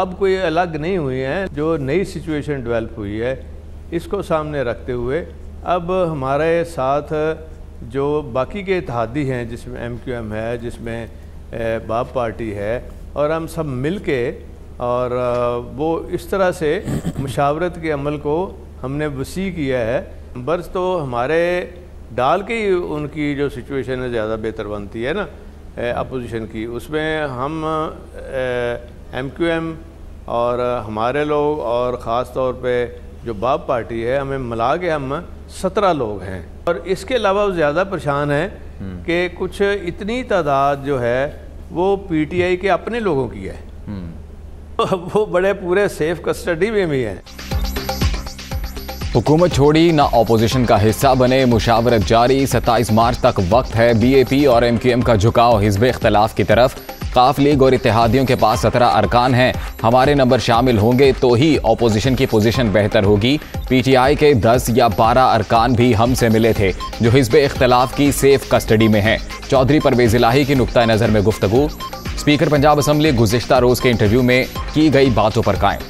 अब कोई अलग नहीं हुई हैं। जो नई सिचुएशन डेवलप हुई है इसको सामने रखते हुए अब हमारे साथ जो बाकी के इत्तेहादी हैं, जिसमें MQM है, जिसमें बाप पार्टी है, और हम सब मिल के और वो इस तरह से मुशावरत के अमल को हमने वसी किया है। बर्स तो हमारे डाल के ही उनकी जो सिचुएशन है ज़्यादा बेहतर बनती है ना, अपोजिशन की। उसमें हम MQM और हमारे लोग और ख़ास तौर पे जो बाप पार्टी है, हमें मिला के हम 17 लोग हैं। और इसके अलावा ज़्यादा परेशान हैं कि कुछ इतनी तादाद जो है वो PTI के अपने लोगों की है, वो बड़े पूरे सेफ कस्टडी में भी हैं। हुकूमत छोड़ी ना ऑपोजिशन का हिस्सा बने, मुशावरत जारी। 27 मार्च तक वक्त है। BAP और MQM का झुकाव हिज़्ब इख्तलाफ की तरफ। काफ लीग और इत्तेहादियों के पास 17 अरकान हैं। हमारे नंबर शामिल होंगे तो ही ऑपोजिशन की पोजीशन बेहतर होगी। PTI के 10 या 12 अरकान भी हमसे मिले थे, जो हिज़्ब इख्तलाफ की सेफ कस्टडी में हैं। चौधरी परवेज़ इलाही की नुक्ता नज़र में गुफ्तगू। स्पीकर पंजाब असम्बली गुज़िश्ता रोज़ के इंटरव्यू में की गई बातों पर कायम।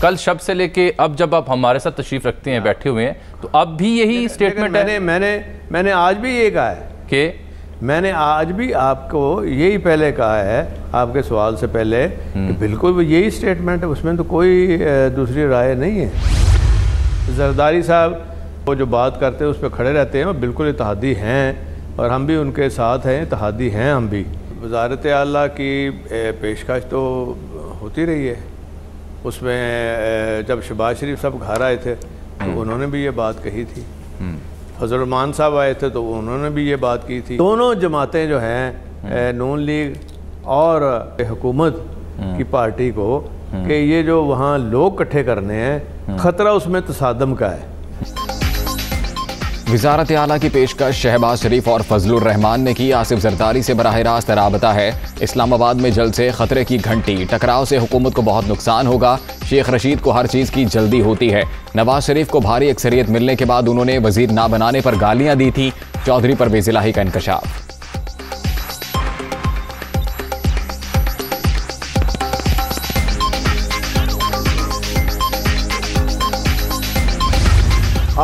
कल शब्द से लेके अब जब आप हमारे साथ तशरीफ रखते हैं, बैठे हुए हैं, तो अब भी यही स्टेटमेंट है। मैंने आज भी ये कहा है कि मैंने आज भी आपको यही पहले कहा है, आपके सवाल से पहले, कि बिल्कुल वो यही स्टेटमेंट है, उसमें तो कोई दूसरी राय नहीं है। जरदारी साहब वो जो बात करते हैं उस पर खड़े रहते हैं और बिल्कुल इत्तेहादी हैं, और हम भी उनके साथ हैं, इत्तेहादी हैं हम भी। वज़ारत आला की पेशकश तो होती रही है। उसमें जब शहबाज़ शरीफ़ साहब घर आए थे तो उन्होंने भी ये बात कही थी, फजर मान साहब आए थे तो उन्होंने भी ये बात की थी। दोनों जमातें जो हैं, नून लीग और हुकूमत की पार्टी को, कि ये जो वहाँ लोग इकट्ठे करने हैं, ख़तरा उसमें तसादम का है। वज़ारत आला की पेशकश शहबाज़ शरीफ़ और फजलुर्रहमान ने की। आसिफ जरदारी से बराह रास्त राबता है। इस्लामाबाद में जल्द से खतरे की घंटी। टकराव से हुकूमत को बहुत नुकसान होगा। शेख रशीद को हर चीज़ की जल्दी होती है। नवाज शरीफ को भारी अक्सरियत मिलने के बाद उन्होंने वजीर ना बनाने पर गालियाँ दी थी। चौधरी परवेज़ इलाही का इंकशाफ।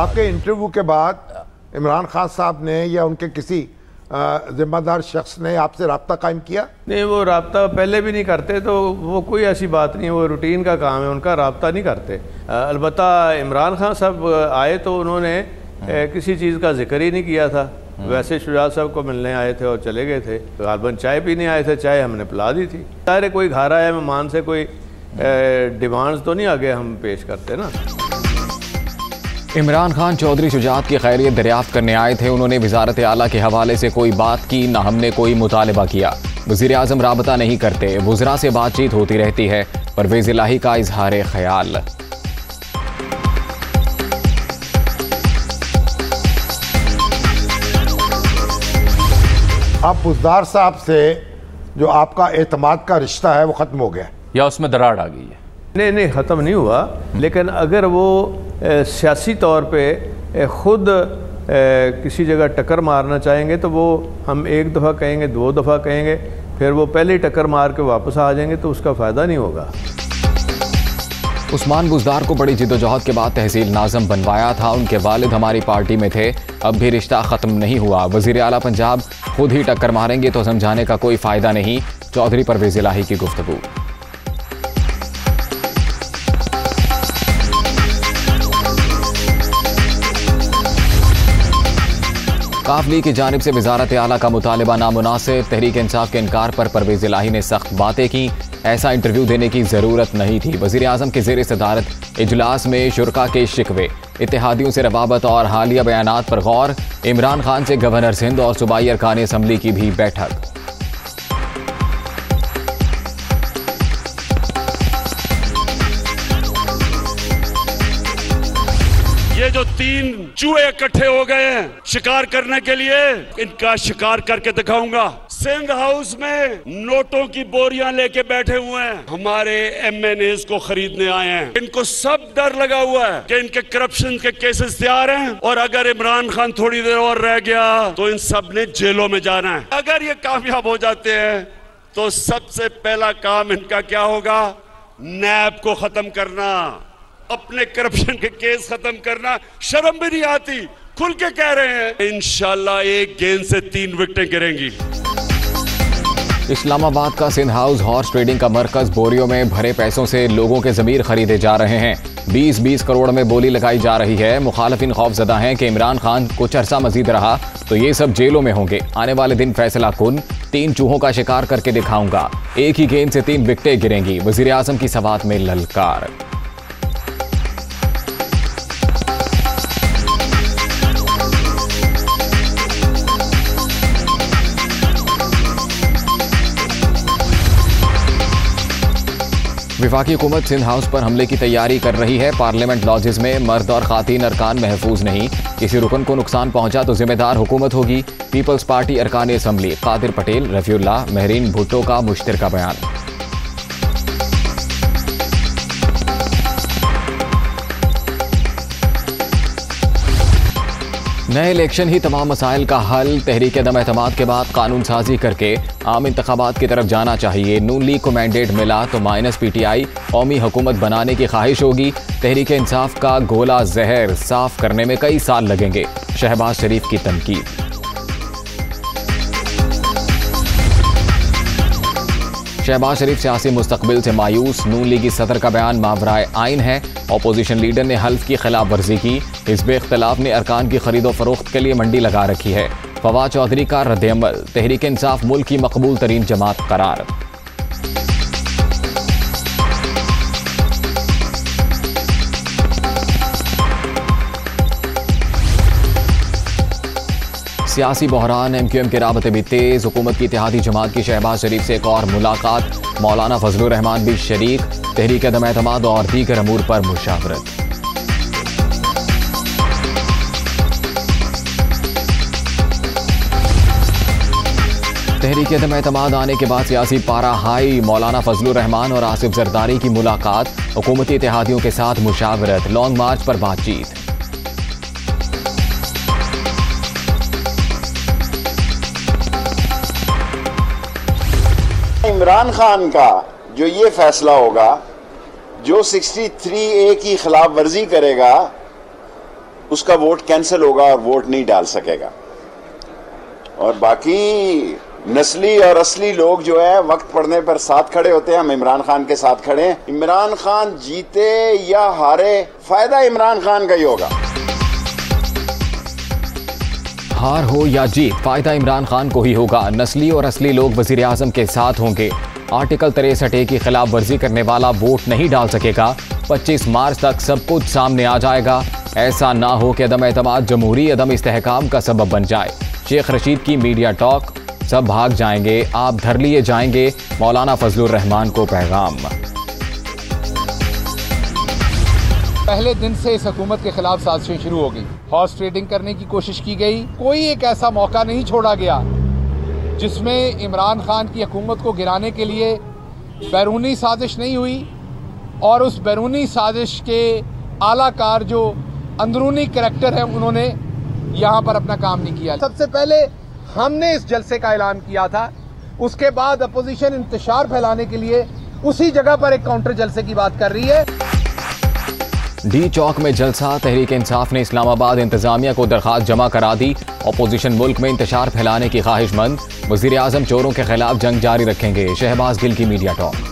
आपके इंटरव्यू के बाद इमरान ख़ान साहब ने या उनके किसी ज़िम्मेदार शख्स ने आपसे रब्ता कायम किया? नहीं, वो रब्ता पहले भी नहीं करते, तो वो कोई ऐसी बात नहीं है, वो रूटीन का काम है उनका, रब्ता नहीं करते। अलबत्ता इमरान ख़ान साहब आए तो उन्होंने किसी चीज़ का जिक्र ही नहीं किया था। वैसे शुजात साहब को मिलने आए थे और चले गए थे। गालबन चाय पीने आए थे, चाय हमने पिला दी थी। सारे कोई घर आया मेहमान से कोई डिमांड्स तो नहीं आगे हम पेश करते ना। इमरान ख़ान चौधरी शुजात की खैरियत दरियाफ़त करने आए थे। उन्होंने वज़ारत आला के हवाले से कोई बात की ना हमने कोई मुतालबा किया। वज़ीर आज़म राबता नहीं करते, वुज़रा से बातचीत होती रहती है। परवेज़ इलाही का इजहार ख्याल। अब बुज़दार साहब से जो आपका एतमाद का रिश्ता है वो ख़त्म हो गया या उसमें दरार आ गई है? नहीं, ख़त्म नहीं हुआ, लेकिन अगर वो सियासी तौर पे ख़ुद किसी जगह टक्कर मारना चाहेंगे तो वो हम एक दफ़ा कहेंगे, दो दफ़ा कहेंगे, फिर वो पहले ही टक्कर मार के वापस आ जाएंगे, तो उसका फ़ायदा नहीं होगा। उस्मान बुज़दार को बड़ी जिदोजहद के बाद तहसील नाज़म बनवाया था। उनके वालिद हमारी पार्टी में थे। अब भी रिश्ता ख़त्म नहीं हुआ। वज़ीर आला पंजाब खुद ही टक्कर मारेंगे तो समझाने का कोई फ़ायदा नहीं। चौधरी परवेज़ इलाही की गुफ्तगू। काफ लीग की जानिब से वज़ारत आला का मुतालबा नामुनासिब। तहरीक इंसाफ के इनकार पर परवेज़ इलाही ने सख्त बातें की। ऐसा इंटरव्यू देने की ज़रूरत नहीं थी। वज़ीर आज़म के ज़ेर सदारत इजलास में शुरका के शिकवे। इत्तेहादियों से रवाबत और हालिया बयानात पर गौर। इमरान ख़ान से गवर्नर सिंध और सूबाई अरकान असम्बली की भी बैठक। ये जो 3 चूहे इकट्ठे हो गए हैं शिकार करने के लिए, इनका शिकार करके दिखाऊंगा। सिंध हाउस में नोटों की बोरियां लेके बैठे हुए हैं। हमारे MNAs को खरीदने आए हैं। इनको सब डर लगा हुआ है कि इनके करप्शन के केसेस तैयार हैं और अगर इमरान ख़ान थोड़ी देर और रह गया तो इन सब ने जेलों में जाना है। अगर ये कामयाब हो जाते हैं तो सबसे पहला काम इनका क्या होगा? नैब को खत्म करना, अपने करप्शन के केस खत्म करना। शर्म भी नहीं आती, खुल के कह रहे हैं। इंशाल्लाह एक गेंद से 3 विकेटें गिरेंगी। इस्लामाबाद का सिंध हाउस हॉर्स ट्रेडिंग का मरकज बोरियों में भरे पैसों से लोगों के जमीर खरीदे जा रहे हैं। 20-20 करोड़ में बोली लगाई जा रही है। मुखालफिन खौफजदा हैं कि इमरान खान को चर्चा मजीद रहा तो ये सब जेलों में होंगे। आने वाले दिन फैसला कुन 3 चूहों का शिकार करके दिखाऊंगा। एक ही गेंद से 3 विकेटें गिरेंगी। वज़ीर-ए-आज़म की सवात में ललकार। वफाकी हुकूमत सिंध हाउस पर हमले की तैयारी कर रही है। पार्लियामेंट लॉजेस में मर्द और खातीन अरकान महफूज नहीं। किसी रुकन को नुकसान पहुंचा तो जिम्मेदार हुकूमत होगी। पीपल्स पार्टी अरकान असम्बली कादिर पटेल, रफी उल्लाह, महरीन भुट्टो का मुश्तरका बयान। नए इलेक्शन ही तमाम मसाइल का हल। तहरीक अदम एतमाद के बाद कानून साजी करके आम इंतखाबात की तरफ जाना चाहिए। नून लीग को मैंडेट मिला तो माइनस PTI कौमी हुकूमत बनाने की ख्वाहिश होगी। तहरीक इंसाफ का गोला जहर साफ करने में कई साल लगेंगे। शहबाज़ शरीफ की तनकीद। शहबाज़ शरीफ सियासी मुस्तकबिल से मायूस। नून लीगी सदर का बयान मावराए आइन है। अपोजिशन लीडर ने हल्फ की खिलाफ वर्जी की। हिज़्बे इख्तिलाफ ने अरकान की खरीदो फरोख्त के लिए मंडी लगा रखी है। फवा चौधरी का रद्दअमल। तहरीक इंसाफ मुल्क की मकबूल तरीन जमात करार। सियासी बहरान। MQM के राबते भी तेज। हुकूमत की इतिहादी जमात की शहबाज शरीफ से एक और मुलाकात। मौलाना फज़लुर्रहमान भी शरीक। तहरीक अदम एतमाद और दीगर अमूर पर मुशावरत। तहरीक अदम एतमाद आने के बाद सियासी पारा हाई। मौलाना फज़लुर्रहमान और आसिफ जरदारी की मुलाकात। हुकूमती इतिहादियों के साथ मुशावरत। लॉन्ग मार्च पर बातचीत। इमरान खान का जो ये फैसला होगा, जो 63A की खिलाफ वर्जी करेगा उसका वोट कैंसिल होगा और वोट नहीं डाल सकेगा। और बाकी नस्ली और असली लोग जो है वक्त पड़ने पर साथ खड़े होते हैं। हम इमरान खान के साथ खड़े हैं। इमरान खान जीते या हारे फायदा इमरान खान का ही होगा। हार हो या जीत फायदा इमरान खान को ही होगा। नस्ली और असली लोग वजीर आजम के साथ होंगे। आर्टिकल 63A की खिलाफ वर्जी करने वाला वोट नहीं डाल सकेगा। 25 मार्च तक सब कुछ सामने आ जाएगा। ऐसा ना हो कि अदम एतमाद जमहूरी अदम इस्तेहकाम का सबब बन जाए। शेख रशीद की मीडिया टॉक। सब भाग जाएंगे, आप धर लिए जाएंगे। मौलाना फजलुर्रहमान को पैगाम। पहले दिन से इस हुकूमत के खिलाफ साजिशें शुरू हो गई। हॉर्स ट्रेडिंग करने की कोशिश की गई। कोई एक ऐसा मौका नहीं छोड़ा गया जिसमें इमरान खान की हुकूमत को गिराने के लिए बैरूनी साजिश नहीं हुई और उस बैरूनी साजिश के आलाकार जो अंदरूनी करैक्टर हैं उन्होंने यहाँ पर अपना काम नहीं किया। सबसे पहले हमने इस जलसे का ऐलान किया था। उसके बाद अपोजिशन इंतशार फैलाने के लिए उसी जगह पर एक काउंटर जलसे की बात कर रही है। डी चौक में जलसा। तहरीक इंसाफ ने इस्लामाबाद इंतजामिया को दरख्वास्त जमा करा दी। अपोजिशन मुल्क में इंतशार फैलाने की ख्वाहिशमंद। वजीर आजम चोरों के खिलाफ जंग जारी रखेंगे। शहबाज गिल की मीडिया टॉक।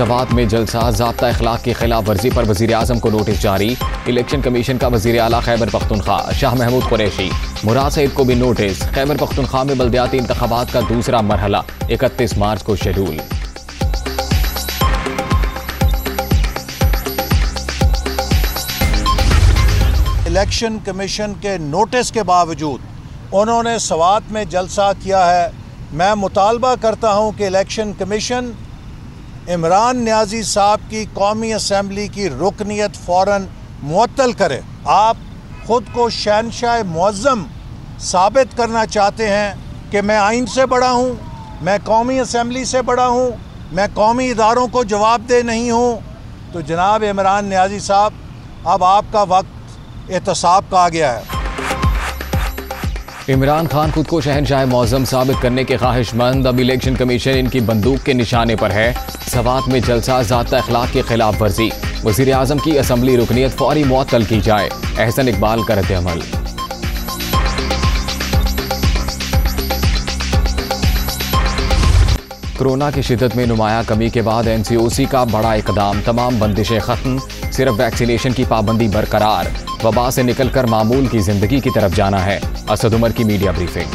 सवात में जलसा। ज़ाब्ता इखलाक की खिलाफ वर्जी पर वजीर आजम को नोटिस जारी। इलेक्शन कमीशन का वजीर आला खैबर पख्तूनख्वा शाह महमूद कुरेशी। मुराद सईद को भी नोटिस। खैबर पख्तूनख्वा में बल्दियाती इंतखाबात का दूसरा मरहला 31 मार्च को शेड्यूल। इलेक्शन कमीशन के नोटिस के बावजूद उन्होंने सवात में जलसा किया है। मैं मुतालबा करता हूं कि इलेक्शन कमीशन इमरान न्याजी साहब की कौमी असम्बली की रुकनियत फ़ौरन मुअत्तल करें। आप ख़ुद को शहनशाह मुअज़्ज़म साबित करना चाहते हैं कि मैं आइन से बड़ा हूँ, मैं कौमी असम्बली से बड़ा हूँ, मैं कौमी इदारों को जवाबदेह नहीं हूँ। तो जनाब इमरान न्याजी साहब, अब आपका वक्त एहतसाब का आ गया है। इमरान खान खुद को शहनशाह मौज़म साबित करने के ख्वाहिशमंद, अब इलेक्शन कमीशन इनकी बंदूक के निशाने पर है। सवात में जलसा ज़ात अखलाक की खिलाफ वर्जी, वज़ीर आज़म की असम्बली रुकनियत फौरी मुअत्तल की जाए। एहसन इकबाल का रद्द-ए-अमल। कोरोना की शिद्दत में नुमाया कमी के बाद NCOC का बड़ा इकदाम, तमाम बंदिशें खत्म, सिर्फ वैक्सीनेशन की पाबंदी बरकरार। वबा से निकलकर मामूल की जिंदगी की तरफ जाना है। असद उमर की media briefing.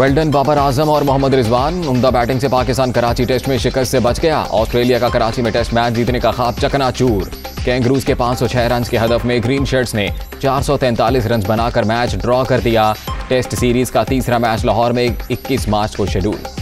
Well done, Babar Azam और मोहम्मद रिजवान, उम्दा बैटिंग से पाकिस्तान कराची टेस्ट में शिकस्त से बच गया। ऑस्ट्रेलिया का कराची में टेस्ट मैच जीतने का ख्वाब चकनाचूर। कैंगरूज के 506 रन के हदफ में ग्रीन शर्ट्स ने 443 रन बनाकर मैच ड्रॉ कर दिया। टेस्ट सीरीज का तीसरा मैच लाहौर में 21 मार्च को शेड्यूल।